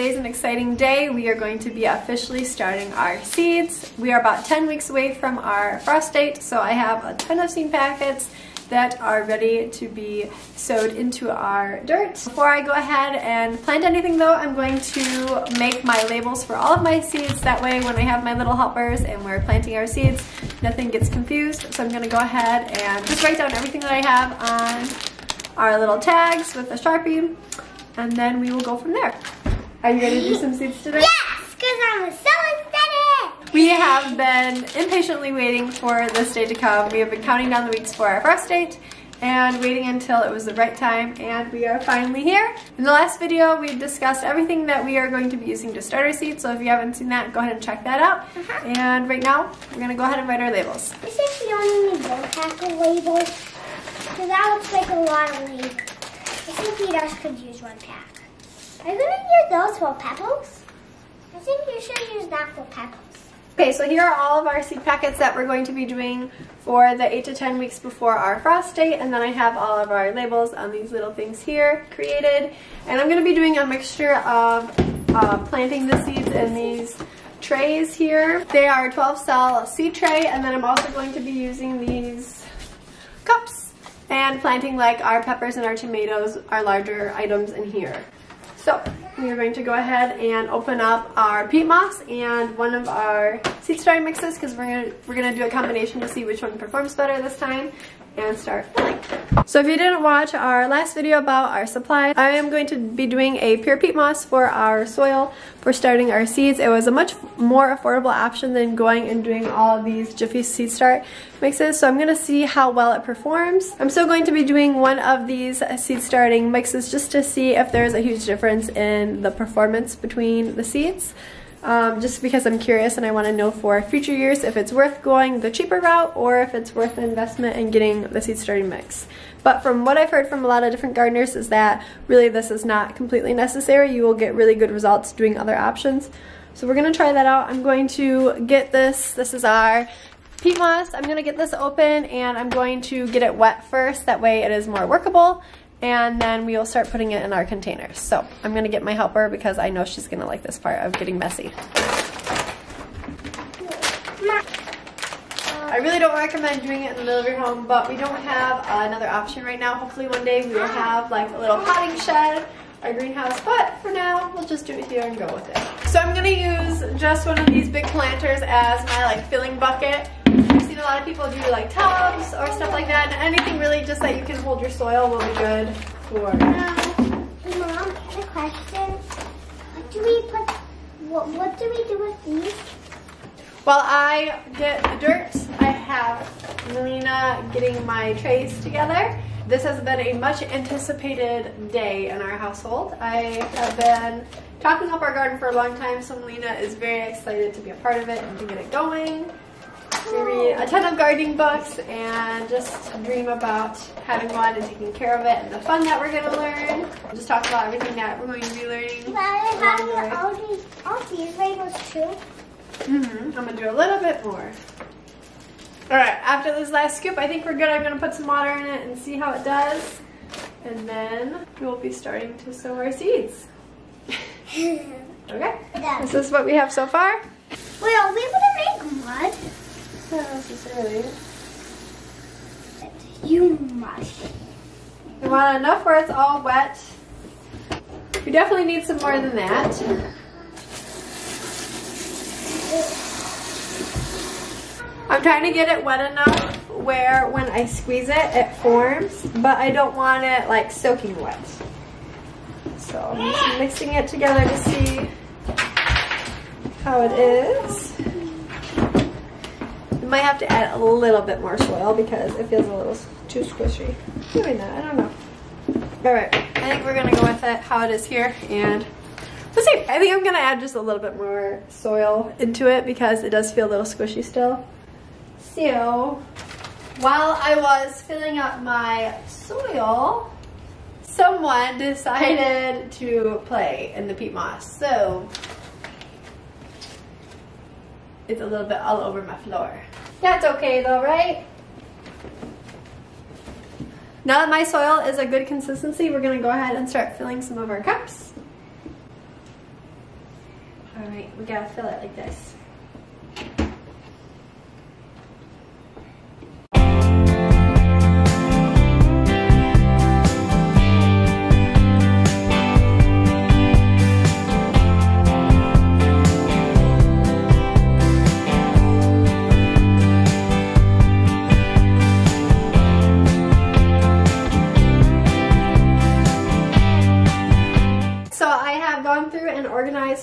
Today's an exciting day. We are going to be officially starting our seeds. We are about 10 weeks away from our frost date, so I have a ton of seed packets that are ready to be sowed into our dirt. Before I go ahead and plant anything though, I'm going to make my labels for all of my seeds. That way when I have my little helpers and we're planting our seeds, nothing gets confused. So I'm gonna go ahead and just write down everything that I have on our little tags with a Sharpie, and then we will go from there. Are you ready to do some seeds today? Yes, because I'm so excited! We have been impatiently waiting for this day to come. We have been counting down the weeks for our frost date and waiting until it was the right time, and we are finally here. In the last video, we discussed everything that we are going to be using to start our seeds, so if you haven't seen that, go ahead and check that out. And right now, we're going to go ahead and write our labels. This is the only pack of labels, because that looks like a lot of leaves. I think you guys could use one pack. Are you going to use those for petals? I think you should use that for petals. Okay, so here are all of our seed packets that we're going to be doing for the 8 to 10 weeks before our frost date, and then I have all of our labels on these little things here created. And I'm going to be doing a mixture of planting the seeds in these trays here. They are a 12-cell seed tray, and then I'm also going to be using these cups and planting like our peppers and our tomatoes, our larger items in here. So we are going to go ahead and open up our peat moss and one of our seed starter mixes, because we're gonna do a combination to see which one performs better this time, and start filling. So if you didn't watch our last video about our supply, I am going to be doing a pure peat moss for our soil for starting our seeds. It was a much more affordable option than going and doing all of these Jiffy Seed Start mixes, so I'm going to see how well it performs. I'm still going to be doing one of these seed starting mixes just to see if there's a huge difference in the performance between the seeds. Just because I'm curious and I want to know for future years if it's worth going the cheaper route or if it's worth the investment in getting the seed starting mix. But from what I've heard from a lot of different gardeners is that really this is not completely necessary. You will get really good results doing other options. So we're going to try that out. I'm going to get this is our peat moss. I'm going to get this open and I'm going to get it wet first, that way it is more workable. And then we will start putting it in our containers. So I'm going to get my helper because I know she's going to like this part of getting messy. I really don't recommend doing it in the middle of your home, but we don't have another option right now. Hopefully one day we will have like a little potting shed, our greenhouse, but for now we'll just do it here and go with it. So I'm going to use just one of these big planters as my like filling bucket. A lot of people do like tubs or stuff like that, and anything really just that you can hold your soil will be good for now. Mom, the question, what do we do with these? Well, I get the dirt. I have Melina getting my trays together. This has been a much anticipated day in our household. I have been talking up our garden for a long time, so Melina is very excited to be a part of it and to get it going. We read a ton of gardening books and just dream about having one and taking care of it and the fun that we're going to learn. We'll just talk about everything that we're going to be learning. But I have all these labels too. I'm going to do a little bit more. Alright, after this last scoop, I think we're good. I'm going to put some water in it and see how it does. And then we'll be starting to sow our seeds. Okay, this is what we have so far. Wait, are we able to make mud? Not necessarily. You must. We want enough where it's all wet. We definitely need some more than that. I'm trying to get it wet enough where when I squeeze it forms, but I don't want it like soaking wet. So I'm just mixing it together to see how it is. Might have to add a little bit more soil because it feels a little too squishy. Maybe not, I don't know. Alright, I think we're gonna go with it how it is here, and let's see. I think I'm gonna add just a little bit more soil into it because it does feel a little squishy still. So while I was filling up my soil, someone decided to play in the peat moss. So it's a little bit all over my floor. That's okay though, right? Now that my soil is a good consistency, we're gonna go ahead and start filling some of our cups. Alright, we gotta fill it like this.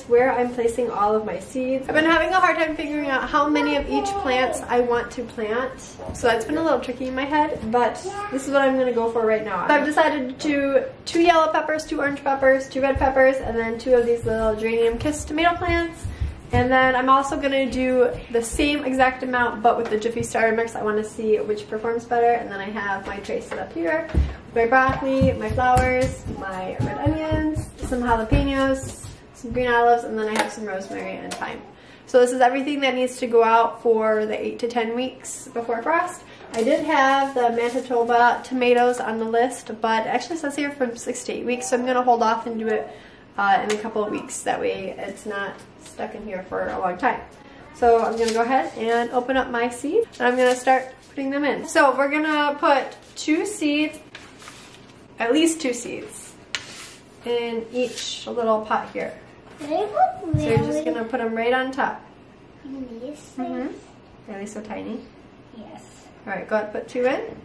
Where I'm placing all of my seeds. I've been having a hard time figuring out how many of each plants I want to plant, so that's been a little tricky in my head, but this is what I'm gonna go for right now. So I've decided to do 2 yellow peppers, 2 orange peppers, 2 red peppers, and then 2 of these little geranium kiss tomato plants. And then I'm also gonna do the same exact amount but with the Jiffy Starter Mix. I wanna see which performs better, and then I have my tray set up here. My broccoli, my flowers, my red onions, some jalapenos, some green olives, and then I have some rosemary and thyme. So this is everything that needs to go out for the 8 to 10 weeks before frost. I did have the Manitoba tomatoes on the list, but it actually says here from 6 to 8 weeks, so I'm gonna hold off and do it in a couple of weeks. That way it's not stuck in here for a long time. So I'm gonna go ahead and open up my seed, and I'm gonna start putting them in. So we're gonna put 2 seeds, at least 2 seeds, in each little pot here. So you're just going to put them right on top. Really so tiny? Yes. Alright, go ahead, put 2 in.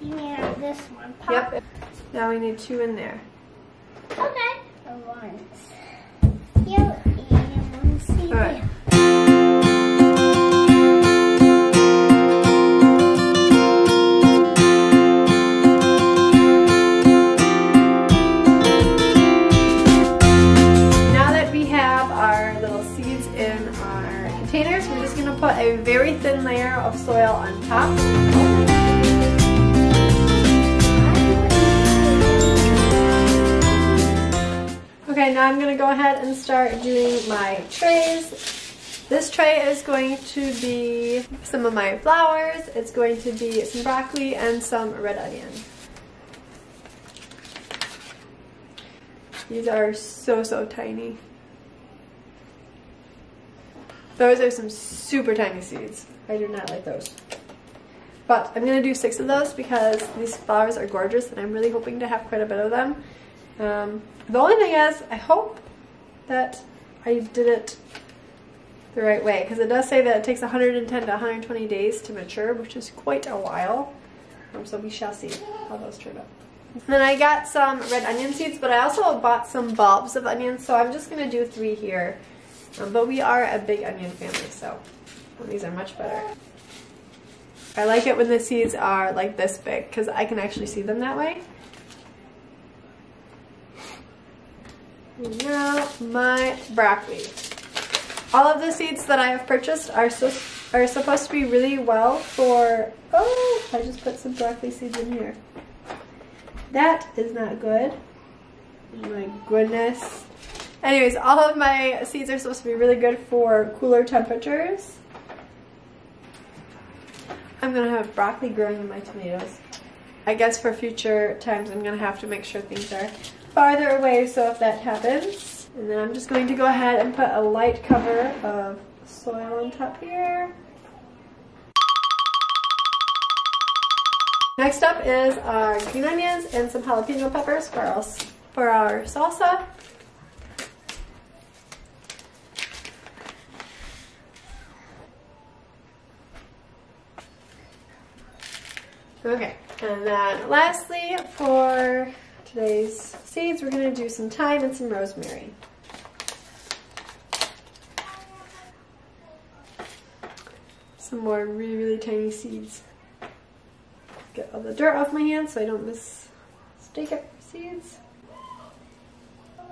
Yeah, this one. Pop. Yep. Now we need 2 in there. Okay. Alright. Put a very thin layer of soil on top. Okay, now I'm going to go ahead and start doing my trays. This tray is going to be some of my flowers, it's going to be some broccoli, and some red onion. These are so tiny. Those are some super tiny seeds. I do not like those. But I'm gonna do 6 of those because these flowers are gorgeous and I'm really hoping to have quite a bit of them. The only thing is, I hope that I did it the right way, because it does say that it takes 110 to 120 days to mature, which is quite a while. So we shall see how those turn out. And then I got some red onion seeds, but I also bought some bulbs of onions, so I'm just gonna do 3 here. But we are a big onion family, so these are much better. I like it when the seeds are like this big because I can actually see them that way. Now my broccoli. All of the seeds that I have purchased are supposed to be really well for... Oh, I just put some broccoli seeds in here. That is not good. Oh my goodness. Anyways, all of my seeds are supposed to be really good for cooler temperatures. I'm going to have broccoli growing in my tomatoes. I guess for future times I'm going to have to make sure things are farther away, so if that happens. And then I'm just going to go ahead and put a light cover of soil on top here. Next up is our green onions and some jalapeno peppers for our salsa. Okay, and then lastly for today's seeds, we're going to do some thyme and some rosemary. Some more really tiny seeds. Get all the dirt off my hands so I don't mistake it for seeds. I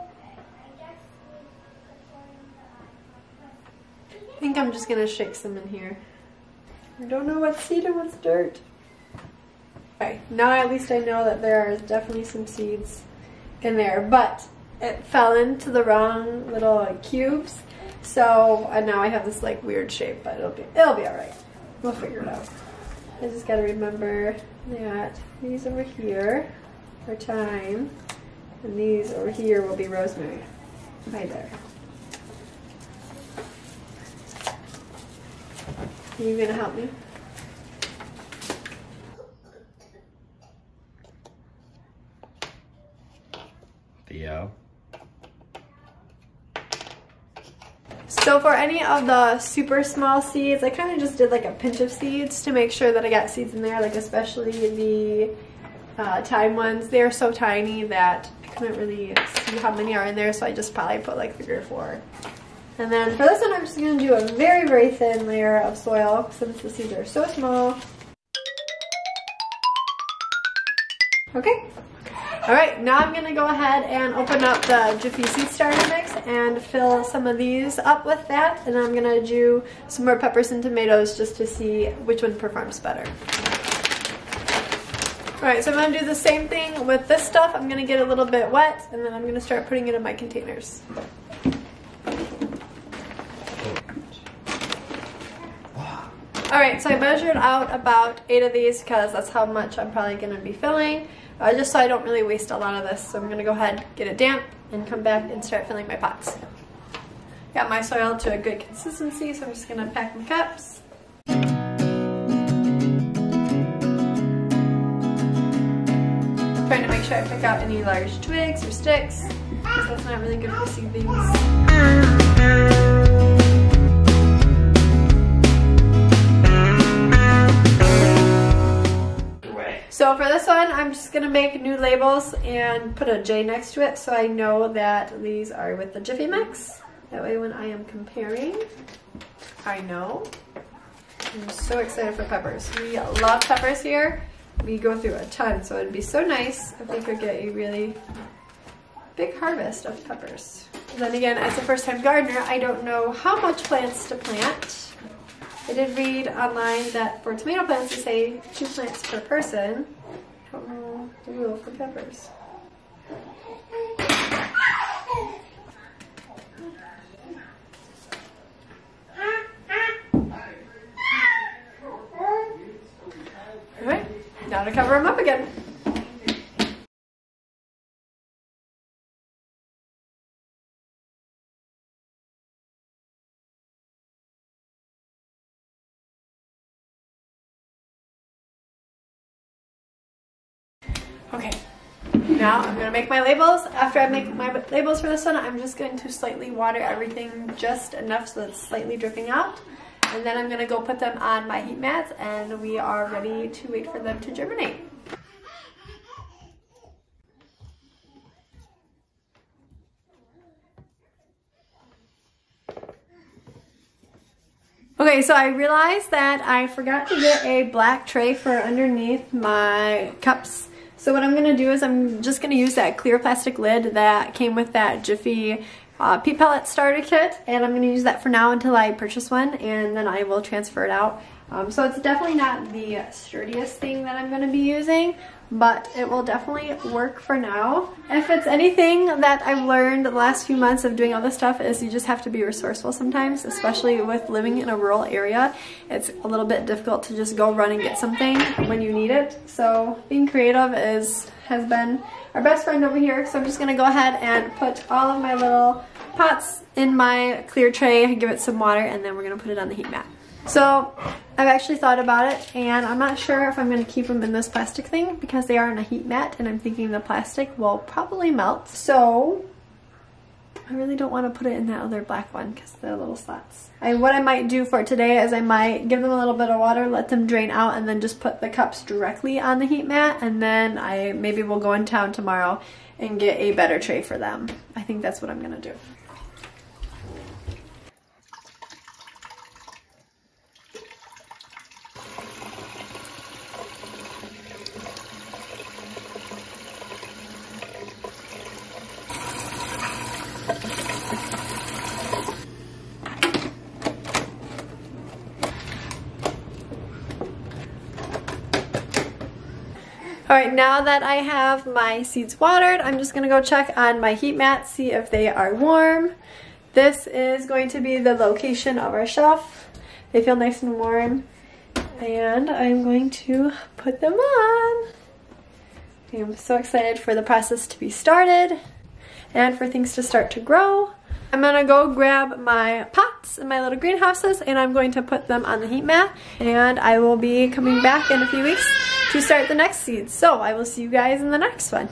think I'm just going to shake some in here. I don't know what's seed and what's dirt. Okay, now at least I know that there are definitely some seeds in there, but it fell into the wrong little cubes, so now I have this like weird shape, but it'll be alright. We'll figure it out. I just gotta remember that these over here are thyme, and these over here will be rosemary. Right there. You gonna help me? Theo. So for any of the super small seeds, I kind of just did like a pinch of seeds to make sure that I got seeds in there, like especially the thyme ones. They are so tiny that I couldn't really see how many are in there, so I just probably put like 3 or 4. And then for this one, I'm just going to do a very, very thin layer of soil since the seeds are so small. Okay. All right, now I'm gonna go ahead and open up the Jiffy Seed Starter Mix and fill some of these up with that, and I'm gonna do some more peppers and tomatoes just to see which one performs better. All right, so I'm gonna do the same thing with this stuff. I'm gonna get a little bit wet, and then I'm gonna start putting it in my containers. All right, so I measured out about 8 of these because that's how much I'm probably gonna be filling. Just so I don't really waste a lot of this, so I'm going to go ahead, get it damp, and come back and start filling my pots. Got my soil to a good consistency, so I'm just going to pack my cups. I'm trying to make sure I pick out any large twigs or sticks, because that's not really good for seedlings. So for this one, I'm just going to make new labels and put a J next to it so I know that these are with the Jiffy Mix. That way when I am comparing, I know. I'm so excited for peppers. We love peppers here. We go through a ton, so it would be so nice if we could get a really big harvest of peppers. And then again, as a first-time gardener, I don't know how much plants to plant. I did read online that for tomato plants, they say 2 plants per person. I don't know the rule for peppers. All right, now to cover them up again. Okay, now I'm going to make my labels. After I make my labels for this one, I'm just going to slightly water everything just enough so it's slightly dripping out. And then I'm going to go put them on my heat mats, and we are ready to wait for them to germinate. Okay, so I realized that I forgot to get a black tray for underneath my cups. So what I'm going to do is I'm just going to use that clear plastic lid that came with that Jiffy pea pellet starter kit, and I'm going to use that for now until I purchase one, and then I will transfer it out. So it's definitely not the sturdiest thing that I'm going to be using, but it will definitely work for now. If it's anything that I've learned the last few months of doing all this stuff is you just have to be resourceful sometimes, especially with living in a rural area. It's a little bit difficult to just go run and get something when you need it. So being creative has been our best friend over here. So I'm just going to go ahead and put all of my little pots in my clear tray, give it some water, and then we're going to put it on the heat mat. So I've actually thought about it, and I'm not sure if I'm going to keep them in this plastic thing because they are in a heat mat, and I'm thinking the plastic will probably melt. So I really don't want to put it in that other black one because they're little slats. And what I might do for today is I might give them a little bit of water, let them drain out, and then just put the cups directly on the heat mat, and then I maybe will go in town tomorrow and get a better tray for them. I think that's what I'm going to do. Alright, now that I have my seeds watered, I'm just going to go check on my heat mat, see if they are warm. This is going to be the location of our shelf. They feel nice and warm, and I'm going to put them on. I'm so excited for the process to be started and for things to start to grow. I'm going to go grab my pot pots in my little greenhouses, and I'm going to put them on the heat mat, and I will be coming back in a few weeks to start the next seeds. So I will see you guys in the next one.